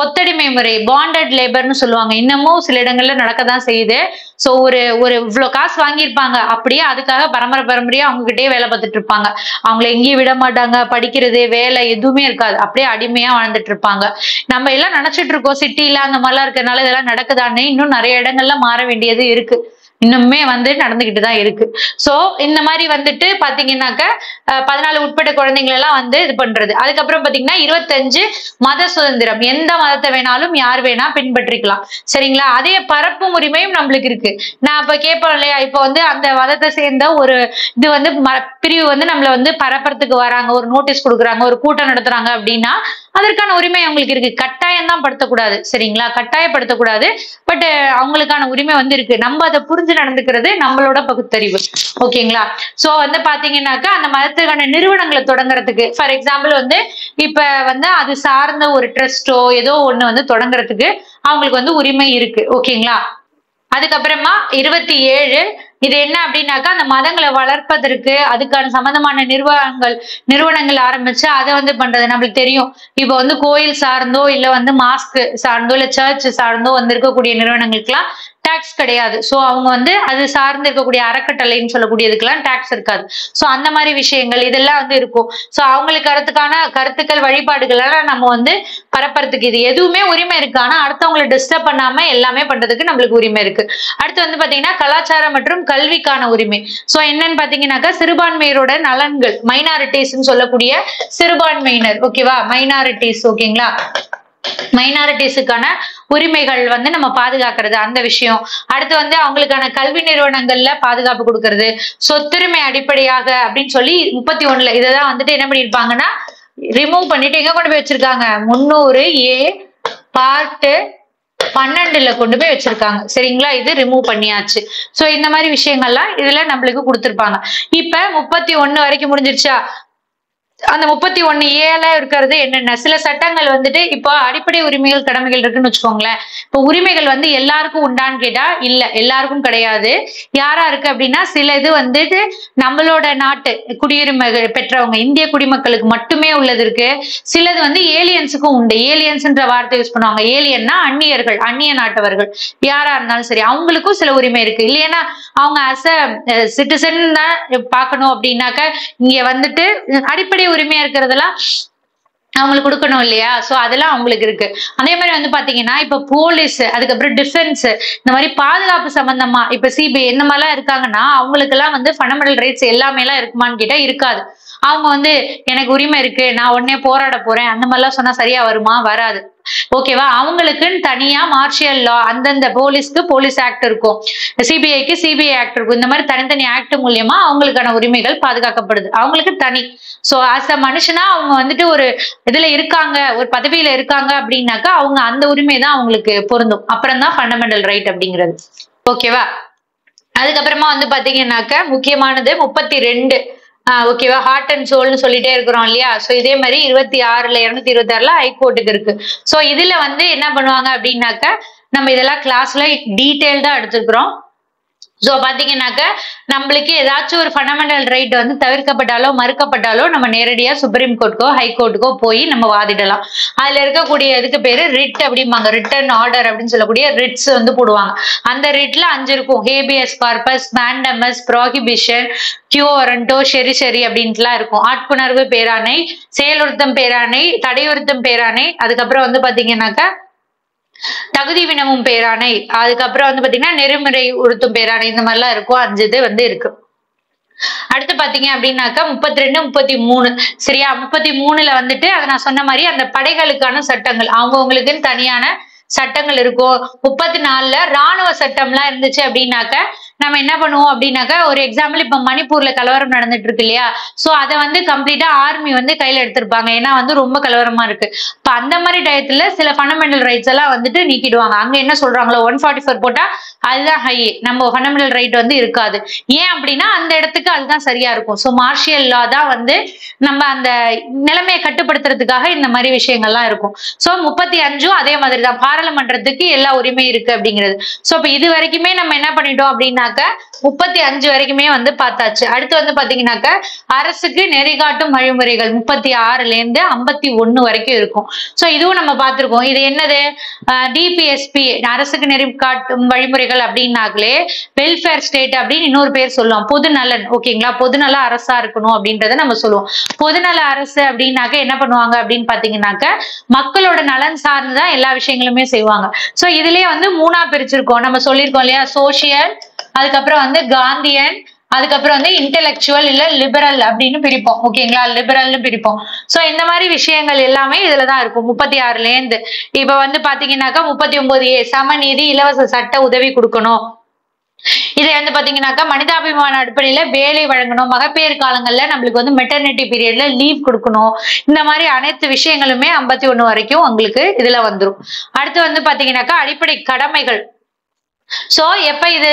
கொத்தடிமை முறை பாண்டட் லேபர்னு சொல்லுவாங்க இன்னமும் சில இடங்கள்ல நடக்க தான் செய்யுது சோ ஒரு இவ்ளோ காசு வாங்கி இருப்பாங்க அப்படியே அதுக்காக பரம்பரையா அவங்ககிட்டயே வேலை பார்த்துட்டு இருப்பாங்க அவங்கள எங்கேயும் விட மாட்டாங்க படிக்கிறது வேலை எதுவுமே இருக்காது அப்படியே அடிமையா வாழ்ந்துட்டு இருப்பாங்க நம்ம எல்லாம் நினைச்சிட்டு இருக்கோம் சிட்டில அந்த மாதிரிலாம் இருக்கிறதுனால இதெல்லாம் நடக்குதான்னு இன்னும் நிறைய இடங்கள்ல மாற வேண்டியது இருக்கு இன்னுமே வந்து நடந்துகிட்டு தான் இருக்கு சோ இந்த மாதிரி வந்துட்டு பாத்தீங்கன்னாக்க 14 உட்பட்ட குழந்தைகள் எல்லாம் வந்து இது பண்றது அதுக்கப்புறம் பாத்தீங்கன்னா 25 மத சுதந்திரம் எந்த மதத்தை வேணாலும் யார் வேணா பின்பற்றிக்கலாம் சரிங்களா அதே பரப்பும் உரிமையும் நம்மளுக்கு இருக்கு நான் இப்ப கேட்பேன் இல்லையா இப்ப வந்து அந்த மதத்தை சேர்ந்த ஒரு இது வந்து பிரிவு வந்து நம்மள வந்து பரப்புறதுக்கு வராங்க ஒரு நோட்டீஸ் கொடுக்குறாங்க ஒரு கூட்டம் நடத்துறாங்க அப்படின்னா அதற்கான உரிமை அவங்களுக்கு இருக்கு கட்டாயம் தான் படுத்தக்கூடாது சரிங்களா கட்டாயப்படுத்தக்கூடாது பட் அவங்களுக்கான உரிமை வந்து இருக்கு நம்ம அதை புரிஞ்சு நடந்துக்கிறது நம்மளோட பகுத்தறிவு ஓகேங்களா சோ வந்து பாத்தீங்கன்னாக்கா அந்த மதத்துக்கான நிறுவனங்களை தொடங்குறதுக்கு ஃபார் எக்ஸாம்பிள் வந்து இப்ப வந்து அது சார்ந்த ஒரு ட்ரஸ்டோ ஏதோ ஒண்ணு வந்து தொடங்குறதுக்கு அவங்களுக்கு வந்து உரிமை இருக்கு ஓகேங்களா அதுக்கப்புறமா 27 இது என்ன அப்படின்னாக்கா அந்த மதங்களை வளர்ப்பதற்கு அதுக்கான சம்பந்தமான நிறுவனங்கள் ஆரம்பிச்சு அதை வந்து பண்றது நம்மளுக்கு தெரியும் இப்போ வந்து கோயில் சார்ந்தோ இல்ல வந்து மாஸ்க் சார்ந்தோ இல்ல சர்ச் சார்ந்தோ வந்திருக்கக்கூடிய நிறுவனங்களுக்குலாம் டாக்ஸ் கிடையாது சோ அவங்க வந்து அது சார்ந்து இருக்கக்கூடிய அறக்கட்டளைன்னு சொல்லக்கூடியதுக்கெல்லாம் டாக்ஸ் இருக்காது சோ அந்த மாதிரி விஷயங்கள் இதெல்லாம் வந்து இருக்கும் சோ அவங்களுக்கு கருத்துக்கள் வழிபாடுகள் எல்லாம் நம்ம வந்து பரப்புறதுக்கு இது எதுவுமே உரிமை இருக்கு ஆனா அடுத்தவங்களை டிஸ்டர்ப் பண்ணாம எல்லாமே பண்றதுக்கு நம்மளுக்கு உரிமை இருக்கு அடுத்து வந்து பாத்தீங்கன்னா கலாச்சாரம் மற்றும் கல்விக்கான உரிமை சோ என்னன்னு பாத்தீங்கன்னாக்கா சிறுபான்மையினரோட நலன்கள் மைனாரிட்டிஸ்ன்னு சொல்லக்கூடிய சிறுபான்மையினர் ஓகேவா மைனாரிட்டிஸ் ஓகேங்களா மைனாரிட்டிஸுக்கான உரிமைகள் வந்து நம்ம பாதுகாக்கிறது அந்த விஷயம் அடுத்து வந்து அவங்களுக்கான கல்வி நிறுவனங்கள்ல பாதுகாப்பு கொடுக்கறது சொத்துரிமை அடிப்படையாக அப்படின்னு சொல்லி 31 இததான் வந்துட்டு என்ன பண்ணிருப்பாங்கன்னா ரிமூவ் பண்ணிட்டு எங்க கொண்டு போய் வச்சிருக்காங்க 300A Part 12ல கொண்டு போய் வச்சிருக்காங்க சரிங்களா இது ரிமூவ் பண்ணியாச்சு சோ இந்த மாதிரி விஷயங்கள்லாம் இதுல நம்மளுக்கு கொடுத்திருப்பாங்க இப்ப 31 வரைக்கும் முடிஞ்சிருச்சா அந்த 31A இருக்கிறது என்னென்ன சில சட்டங்கள் வந்துட்டு இப்போ அடிப்படை உரிமைகள் கடமைகள் இருக்குன்னு வச்சுக்கோங்களேன் இப்போ உரிமைகள் வந்து எல்லாருக்கும் உண்டான்னு கேட்டா இல்ல எல்லாருக்கும் கிடையாது யாரா இருக்கு அப்படின்னா சில இது வந்துட்டு நம்மளோட நாட்டு குடியுரிமை பெற்றவங்க இந்திய குடிமக்களுக்கு மட்டுமே உள்ளது இருக்கு சிலது வந்து ஏலியன்ஸுக்கும் உண்டு ஏலியன்ஸ்ன்ற வார்த்தை யூஸ் பண்ணுவாங்க ஏலியன்னா அந்நியர்கள் அந்நிய நாட்டவர்கள் யாரா இருந்தாலும் சரி அவங்களுக்கும் சில உரிமை இருக்கு இல்லைன்னா அவங்க அஸ் அ சிட்டிசன் தான் பார்க்கணும் அப்படின்னாக்க இங்க வந்துட்டு அடிப்படை உரிமையா இருக்கிறதெல்லாம் அவங்களுக்கு கொடுக்கணும் இல்லையா சோ அதெல்லாம் அவங்களுக்கு இருக்கு அதே மாதிரி வந்து பாத்தீங்கன்னா இப்ப போலீஸ் அதுக்கப்புறம் டிஃபென்ஸ் இந்த மாதிரி பாதுகாப்பு சம்பந்தமா இப்ப சிபிஐ இந்த மாதிரிலாம் இருக்காங்கன்னா அவங்களுக்கு எல்லாம் வந்து ஃபண்டமெண்டல் ரைட்ஸ் எல்லாமே எல்லாம் இருக்குமான்னு கேட்டா இருக்காது அவங்க வந்து எனக்கு உரிமை இருக்கு நான் உடனே போராட போறேன் அந்த மாதிரிலாம் சொன்னா சரியா வருமா வராது ஓகேவா அவங்களுக்குன்னு தனியா மார்ஷியல் லா அந்தந்த போலீஸ்க்கு போலீஸ் ஆக்ட் இருக்கும் சிபிஐக்கு சிபிஐ ஆக்ட் இருக்கும் இந்த மாதிரி தனித்தனி ஆக்ட் மூலியமா அவங்களுக்கான உரிமைகள் பாதுகாக்கப்படுது அவங்களுக்கு தனி சோ ஆஸ் அ மனுஷனா அவங்க வந்துட்டு ஒரு இதுல இருக்காங்க ஒரு பதவியில இருக்காங்க அப்படின்னாக்கா அவங்க அந்த உரிமை தான் அவங்களுக்கு பொருந்தும் அப்புறம் தான் ஃபண்டமெண்டல் ரைட் அப்படிங்கிறது ஓகேவா அதுக்கப்புறமா வந்து பாத்தீங்கன்னாக்க முக்கியமானது 32 ஓகேவா ஹார்ட் அண்ட் சோல்னு சொல்லிட்டே இருக்கிறோம் இல்லையா சோ இதே மாதிரி 26 226ல ஹைகோர்ட்டுக்கு இருக்கு சோ இதுல வந்து என்ன பண்ணுவாங்க அப்படின்னாக்க நம்ம இதெல்லாம் கிளாஸ்ல டீடைல்டா எடுத்துக்கிறோம் சோ பாத்தீங்கன்னாக்க நம்மளுக்கு ஏதாச்சும் ஒரு ஃபண்டமெண்டல் ரைட் வந்து தவிர்க்கப்பட்டாலோ மறுக்கப்பட்டாலோ நம்ம நேரடியா சுப்ரீம் கோர்ட்டுக்கோ ஹைகோர்ட்டுக்கோ போய் நம்ம வாதிடலாம் அதுல இருக்கக்கூடிய இதுக்கு பேரு ரிட் அப்படிம்பாங்க ரிட்டன் ஆர்டர் அப்படின்னு சொல்லக்கூடிய ரிட்ஸ் வந்து போடுவாங்க அந்த ரிட்ல 5 இருக்கும் habeas corpus mandamus prohibition quo warranto certiorari அப்படின்ட்டுலாம் இருக்கும் ஆட்புணர்வு பேராணை செயலுறுத்தம் பேராணை தடையுறுத்தம் பேராணை அதுக்கப்புறம் வந்து பாத்தீங்கன்னாக்கா தகுதி வினமும் பேராணை அதுக்கப்புறம் வந்து பாத்தீங்கன்னா நெறிமுறை உறுத்தும் பேராணை இந்த மாதிரிலாம் இருக்கும் 5 இது வந்து இருக்கு அடுத்து பாத்தீங்க அப்படினாக்கா 32 33 சரியா 33ல வந்துட்டு அத நான் சொன்ன மாதிரி அந்த படைகளுக்கான சட்டங்கள் அவங்களுக்கு தனியான சட்டங்கள் இருக்கும் 34ல ராணுவ சட்டம்லாம் இருந்துச்சு அப்படினாக்க நாம என்ன பண்ணுவோம் அப்படினாக்க ஒரு எக்ஸாம்பிள் இப்ப மணிப்பூர்ல கலவரம் நடந்துட்டு இருக்கு இல்லையா சோ அத வந்து கம்ப்ளீட்டா ஆர்மி வந்து கையில எடுத்துப்பாங்க ஏனா வந்து ரொம்ப கலவரமா இருக்கு அப்ப அந்த மாதிரி டயத்துல சில ஃபண்டமெண்டல் ரைட்ஸ் எல்லாம் வந்துட்டு நீக்கிடுவாங்க அங்க என்ன சொல்றாங்களோ 144 போட்டா அதுதான் ஹை நம்ம ஃபண்டமெண்டல் ரைட் வந்து இருக்காது ஏன் அப்படினா அந்த இடத்துக்கு அதுதான் சரியா இருக்கும் சோ மார்ஷியல் லா தான் வந்து நம்ம அந்த நிலைமையை கட்டுப்படுத்துறதுக்காக இந்த மாதிரி விஷயங்கள்லாம் இருக்கும் சோ 35 அதே மாதிரி தான் பாராளுமன்றத்துக்கு எல்லா உரிமை இருக்கு அப்படிங்கிறது சோ இப்ப இது வரைக்குமே நம்ம என்ன பண்ணிட்டோம் அப்படினாக்க 35 வரைக்குமே வந்து பார்த்தாச்சு அடுத்து வந்து பாத்தீங்கன்னாக்க அரசுக்கு நெறிகாட்டும் வழிமுறைகள் 36ல இருந்து 51 வரைக்கும் இருக்கும் சோ இதுவும் நம்ம பார்த்திருக்கோம் இது என்னது டிபிஎஸ்பி அரசுக்கு நெறிகாட்டும் வழிமுறைகள் அப்படினாக்களே வெல்ஃபேர் ஸ்டேட் அப்படின்னு இன்னொரு பேர் சொல்லுவோம் பொதுநலன் ஓகேங்களா பொதுநல அரசா இருக்கணும் அப்படின்றத நம்ம சொல்லுவோம் பொதுநல அரசு அப்படின்னாக்க என்ன பண்ணுவாங்க அப்படின்னு பாத்தீங்கன்னாக்க மக்களோட நலன் சார்ந்துதான் எல்லா விஷயங்களுமே செய்வாங்க சோ இதுலயே வந்து மூணா பிரிச்சிருக்கோம் நம்ம சொல்லியிருக்கோம் இல்லையா சோசியல் அதுக்கப்புறம் வந்து காந்தியன் அதுக்கப்புறம் வந்து இன்டெலக்சுவல் இல்ல லிபரல் அப்படின்னு பிரிப்போம் ஓகேங்களா லிபரல்னு பிரிப்போம் சோ இந்த மாதிரி விஷயங்கள் எல்லாமே இதுலதான் இருக்கும் 36ல இருந்து இப்ப வந்து பாத்தீங்கன்னாக்கா 39A சமநீதி இலவச சட்ட உதவி கொடுக்கணும் இதை வந்து பாத்தீங்கன்னாக்கா மனிதாபிமான அடிப்படையில வேலை வழங்கணும் மகப்பேறு காலங்கள்ல நம்மளுக்கு வந்து மெட்டர்னிட்டி பீரியட்ல லீவ் கொடுக்கணும் இந்த மாதிரி அனைத்து விஷயங்களுமே 51 வரைக்கும் உங்களுக்கு இதுல வந்துடும் அடுத்து வந்து பாத்தீங்கன்னாக்கா அடிப்படை கடமைகள் சோ எப்ப இது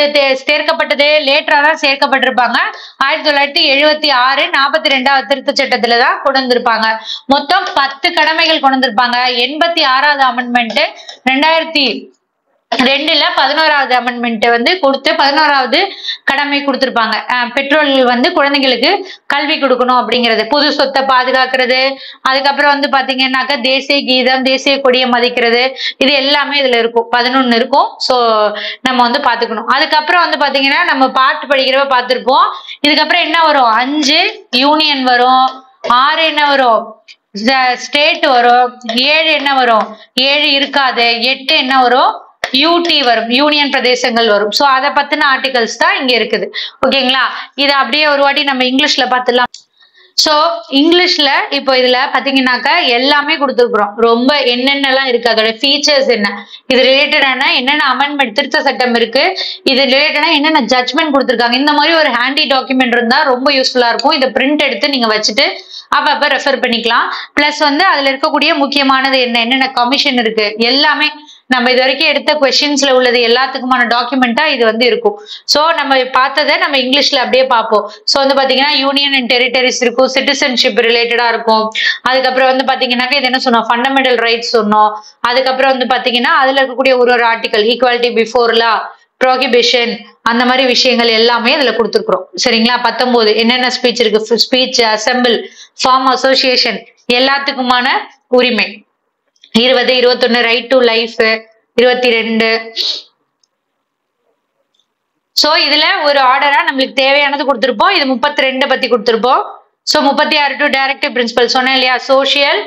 சேர்க்கப்பட்டது லேட்டரா தான் சேர்க்கப்பட்டிருப்பாங்க 1976 42வது திருத்த சட்டத்துலதான் கொண்டு வந்திருப்பாங்க மொத்தம் 10 கடமைகள் கொண்டு வந்திருப்பாங்க 86வது அமெண்ட்மெண்ட் 2002ல 11வது அமெண்ட்மெண்ட் வந்து கொடுத்து 11வது கடமை கொடுத்திருப்பாங்க பெற்றோர்கள் வந்து குழந்தைகளுக்கு கல்வி கொடுக்கணும் அப்படிங்கிறது பொது சொத்தை பாதுகாக்கிறது அதுக்கப்புறம் வந்து பாத்தீங்கன்னாக்கா தேசிய கீதம் தேசிய கொடியை மதிக்கிறது இது எல்லாமே இதுல இருக்கும் 11 இருக்கும் சோ நம்ம வந்து பாத்துக்கணும் அதுக்கப்புறம் வந்து பாத்தீங்கன்னா நம்ம பாட்டு படிக்கிறவ பார்த்திருப்போம் இதுக்கப்புறம் என்ன வரும் 5 யூனியன் வரும் 6 என்ன வரும் ஸ்டேட் வரும் 7 என்ன வரும் 7 இருக்காது 8 என்ன வரும் யூடி வரும் யூனியன் பிரதேசங்கள் வரும் சோ அத பத்தின ஆர்டிகல்ஸ் தான் இங்க இருக்குது ஓகேங்களா இது அப்படியே ஒரு வாட்டி நம்ம இங்கிலீஷ்ல பாத்துடலாம் சோ இங்கிலீஷ்ல இப்போ இதுல பாத்தீங்கன்னாக்கா எல்லாமே கொடுத்துருக்குறோம் ரொம்ப என்னென்னலாம் இருக்கு அதோட ஃபீச்சர்ஸ் என்ன இது ரிலேட்டடான என்னென்ன அமெண்ட்மெண்ட் திருத்த சட்டம் இருக்கு இது ரிலேட்டடா என்னென்ன ஜட்மெண்ட் கொடுத்துருக்காங்க இந்த மாதிரி ஒரு ஹேண்டி டாக்குமெண்ட் இருந்தா ரொம்ப யூஸ்ஃபுல்லா இருக்கும் இதை பிரிண்ட் எடுத்து நீங்க வச்சுட்டு அப்பப்ப ரெஃபர் பண்ணிக்கலாம் பிளஸ் வந்து அதுல இருக்கக்கூடிய முக்கியமானது என்ன என்னென்ன கமிஷன் இருக்கு எல்லாமே நம்ம இது வரைக்கும் எடுத்த கொஸ்டின்ஸ்ல உள்ளது எல்லாத்துக்குமான டாக்குமெண்டா இது வந்து இருக்கும் சோ நம்ம பார்த்ததை நம்ம இங்கிலீஷ்ல அப்படியே பார்ப்போம் சோ வந்து பாத்தீங்கன்னா யூனியன் அண்ட் டெரிட்டரிஸ் இருக்கும் சிட்டிசன்ஷிப் ரிலேட்டடா இருக்கும் அதுக்கப்புறம் வந்து பாத்தீங்கன்னாக்கா இது என்ன சொன்னோம் ஃபண்டமெண்டல் ரைட்ஸ் சொன்னோம் அதுக்கப்புறம் வந்து பாத்தீங்கன்னா அதுல இருக்கக்கூடிய ஒரு article equality before law prohibition அந்த மாதிரி விஷயங்கள் எல்லாமே இதுல கொடுத்துருக்குறோம் சரிங்களா 19 என்னென்ன ஸ்பீச் இருக்கு ஸ்பீச் அசெம்பிள் ஃபார்ம் அசோசியேஷன் எல்லாத்துக்குமான உரிமை 20 21 right to life 22 சோ இதுல ஒரு ஆர்டரா நமக்கு தேவையானது கொடுத்திருப்போம் இது 32 பத்தி கொடுத்திருப்போம் சோ 36 டு டைரக்டிவ் பிரின்சிபல் சொன்னேன் இல்லையா சோஷியல்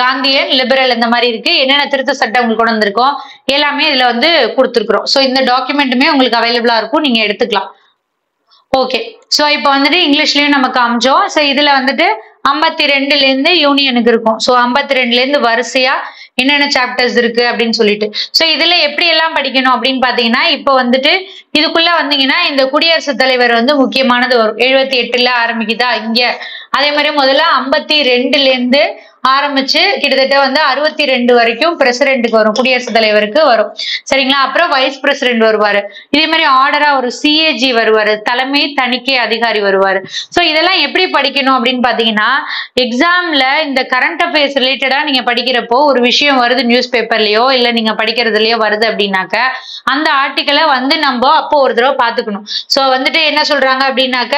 காந்தியன் லிபரல் இந்த மாதிரி இருக்கு என்னென்ன திருத்த சட்டங்கள் கொண்டு வந்திருக்கோம் எல்லாமே இதுல வந்து கொடுத்திருக்கிறோம் சோ இந்த டாக்குமெண்ட்டுமே உங்களுக்கு அவைலபிளா இருக்கும் நீங்க எடுத்துக்கலாம் ஓகே சோ இப்போ வந்துட்டு இங்கிலீஷ்லயும் நம்ம காமிச்சோம் சோ இதுல வந்துட்டு 52ல இருந்து யூனியனுக்கு இருக்கும் சோ 52ல இருந்து வரிசையா என்னென்ன சாப்டர்ஸ் இருக்கு அப்படின்னு சொல்லிட்டு சோ இதுல எப்படி எல்லாம் படிக்கணும் அப்படின்னு பாத்தீங்கன்னா இப்போ வந்துட்டு இதுக்குள்ள வந்தீங்கன்னா இந்த குடியரசுத் தலைவர் வந்து முக்கியமானது வரும் 78ல ஆரம்பிக்குதா இங்க அதே மாதிரி முதல்ல 52ல இருந்து ஆரம்பிச்சு கிட்டத்தட்ட வந்து 62 வரைக்கும் பிரசிடென்ட்டுக்கு வரும் குடியரசுத் தலைவருக்கு வரும் சரிங்களா அப்புறம் வைஸ் பிரசிடென்ட் வருவாரு இதே மாதிரி ஆர்டரா ஒரு சிஏஜி வருவாரு தலைமை தணிக்கை அதிகாரி வருவாரு சோ இதெல்லாம் எப்படி படிக்கணும் அப்படின்னு பாத்தீங்கன்னா எக்ஸாம்ல இந்த கரண்ட் அஃபேர்ஸ் ரிலேட்டடா நீங்க படிக்கிறப்போ ஒரு விஷயம் வருது நியூஸ் பேப்பர்லயோ இல்ல நீங்க படிக்கிறதுலயோ வருது அப்படின்னாக்க அந்த ஆர்டிக்கலை வந்து நம்ம அப்போ ஒரு தடவை பாத்துக்கணும் சோ வந்துட்டு என்ன சொல்றாங்க அப்படின்னாக்க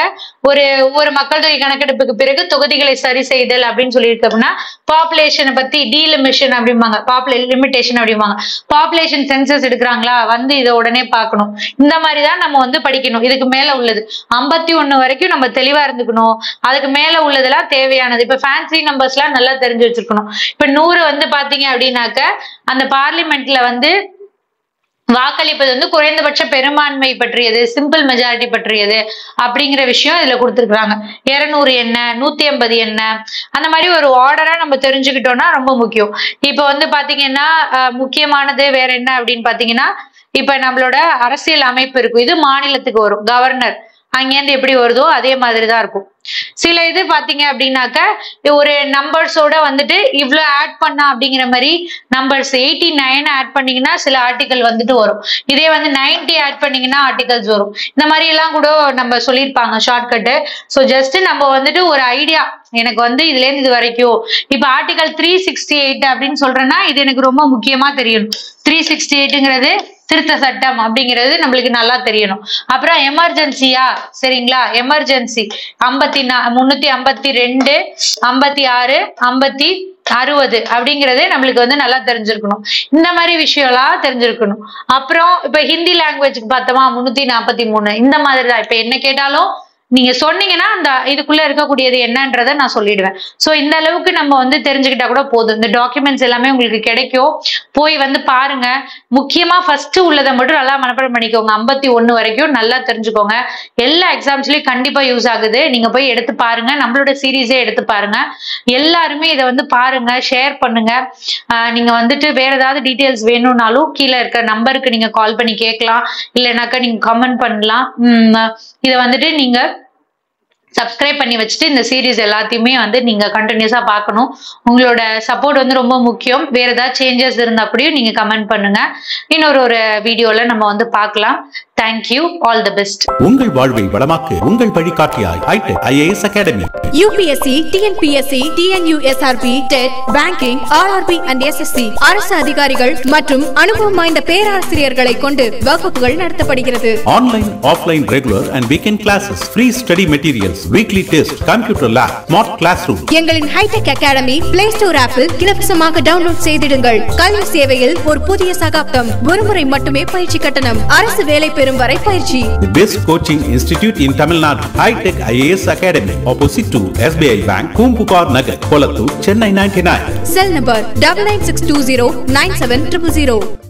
ஒரு ஒரு மக்கள் தொகை கணக்கெடுப்புக்கு பிறகு தொகுதிகளை சரி செய்தல் அப்படின்னு சொல்லியிருக்கு அப்படின்னா பாப்புலேஷனை பத்தி டீலிமிஷன் அப்படிம்பாங்க லிமிடேஷன் அப்படிம்பாங்க பாப்புலேஷன் சென்சஸ் எடுக்கிறாங்களா வந்து இதை உடனே பார்க்கணும் இந்த மாதிரிதான் நம்ம வந்து படிக்கணும் இதுக்கு மேல உள்ளது 51 வரைக்கும் நம்ம தெளிவா இருந்துக்கணும் அதுக்கு மேல உள்ளதெல்லாம் தேவையானது இப்ப ஃபேன்சி நம்பர்ஸ் எல்லாம் நல்லா தெரிஞ்சு வச்சிருக்கணும் இப்ப 100 வந்து பாத்தீங்க அப்படின்னாக்க அந்த பார்லிமெண்ட்ல வந்து வாக்களிப்பது வந்து குறைந்தபட்ச பெரும்பான்மை பற்றியது, சிம்பிள் மெஜாரிட்டி பற்றியது அப்படிங்கிற விஷயம் இதுல கொடுத்துருக்காங்க. 200 என்ன, 150 என்ன, அந்த மாதிரி ஒரு ஆர்டரா நம்ம தெரிஞ்சுக்கிட்டோம்னா ரொம்ப முக்கியம். இப்ப வந்து பாத்தீங்கன்னா முக்கியமானது வேற என்ன அப்படின்னு பாத்தீங்கன்னா, இப்ப நம்மளோட அரசியல் அமைப்பு இருக்கும், இது மாநிலத்துக்கு வரும். கவர்னர் அங்கேருந்து எப்படி வருதோ அதே மாதிரிதான் இருக்கும். சில இது பாத்தீங்க அப்படின்னாக்க ஒரு நம்பர்ஸோட வந்துட்டு இவ்வளவு ஆட் பண்ணா அப்படிங்கிற மாதிரி நம்பர்ஸ் 89 ஆட் பண்ணீங்கன்னா சில ஆர்டிகல் வந்துட்டு வரும். இதே வந்து 90 ஆட் பண்ணீங்கன்னா ஆர்டிகல்ஸ் வரும். இந்த மாதிரி எல்லாம் கூட நம்ம சொல்லியிருப்பாங்க ஷார்ட்கட்டு. ஸோ ஜஸ்ட் நம்ம வந்துட்டு ஒரு ஐடியா, எனக்கு வந்து இதுல இருந்து இது வரைக்கும் இப்ப ஆர்டிகல் 368 அப்படின்னு சொல்றேன்னா இது எனக்கு ரொம்ப முக்கியமா தெரியும். 368ங்கிறது திருத்த சட்டம் அப்படிங்கிறது நம்மளுக்கு நல்லா தெரியணும். அப்புறம் எமர்ஜென்சியா, சரிங்களா, எமர்ஜென்சி 352, 56, 60 அப்படிங்கறது நம்மளுக்கு வந்து நல்லா தெரிஞ்சிருக்கணும். இந்த மாதிரி விஷயம் எல்லாம் தெரிஞ்சிருக்கணும். அப்புறம் இப்ப ஹிந்தி லாங்குவேஜ்க்கு பார்த்தோமா 343. இந்த மாதிரிதான் இப்ப என்ன கேட்டாலும் நீங்க சொன்னீங்கன்னா அந்த இதுக்குள்ள இருக்கக்கூடியது என்னன்றதை நான் சொல்லிடுவேன். சோ இந்த அளவுக்கு நம்ம வந்து தெரிஞ்சுக்கிட்டா கூட போதும். இந்த டாக்குமெண்ட்ஸ் எல்லாமே உங்களுக்கு கிடைக்கும், போய் வந்து பாருங்க. முக்கியமா ஃபர்ஸ்ட் உள்ளதை மட்டும் நல்லா மனப்பாடம் பண்ணிக்கோங்க. 51 வரைக்கும் நல்லா தெரிஞ்சுக்கோங்க. எல்லா எக்ஸாம்ஸ்லயும் கண்டிப்பா யூஸ் ஆகுது. நீங்க போய் எடுத்து பாருங்க, நம்மளோட சீரீஸே எடுத்து பாருங்க. எல்லாருமே இதை வந்து பாருங்க, ஷேர் பண்ணுங்க. நீங்க வந்துட்டு வேற ஏதாவது டீட்டெயில்ஸ் வேணும்னாலும் கீழே இருக்க நம்பருக்கு நீங்க கால் பண்ணி கேட்கலாம், இல்லைனாக்கா நீங்க கமெண்ட் பண்ணலாம். இதை வந்துட்டு நீங்க சப்ஸ்கிரைப் பண்ணி வச்சுட்டு இந்த சீரீஸ் எல்லாத்தையுமே வந்து நீங்க கண்டினியூஸா பார்க்கணும். உங்களோட சப்போர்ட் வந்து ரொம்ப முக்கியம். வேற ஏதாவது சேஞ்சஸ் இருந்தா அப்படியும் நீங்க கமெண்ட் பண்ணுங்க. இன்னொரு ஒரு வீடியோல நம்ம வந்து பார்க்கலாம். Thank you, all the best. உங்கள் வாழ்வை வளமாக்க உங்கள் வழிகாட்டியாய் hitech IAS academy. UPSC, TNPSC, TNUSRB, TET, banking, RRB and SSC அரசு அதிகாரிகள் மற்றும் அனுபவம் வாய்ந்த பேராசிரியர்களை கொண்டு வகுப்புகள் நடத்தப்படுகிறது. Online, offline, regular and weekend classes, free study materials, weekly tests, computer lab, smart classroom. எங்களின் ஹைடெக் அகாடமி Play Store app-இல் இலவசமாக டவுன்லோட் செய்திடுங்கள். கல்வி சேவையில் ஒரு புதிய சகாப்தம். ஒருமுறை மட்டுமே பயிற்சி கட்டணம். அரசு வேலை வரை பயிற்சி. The best coaching institute in Tamil Nadu, High Tech IAS Academy, opposite to SBI Bank, Kumpukkar Nagar, Kolattur, Chennai 99. Cell number 996209700.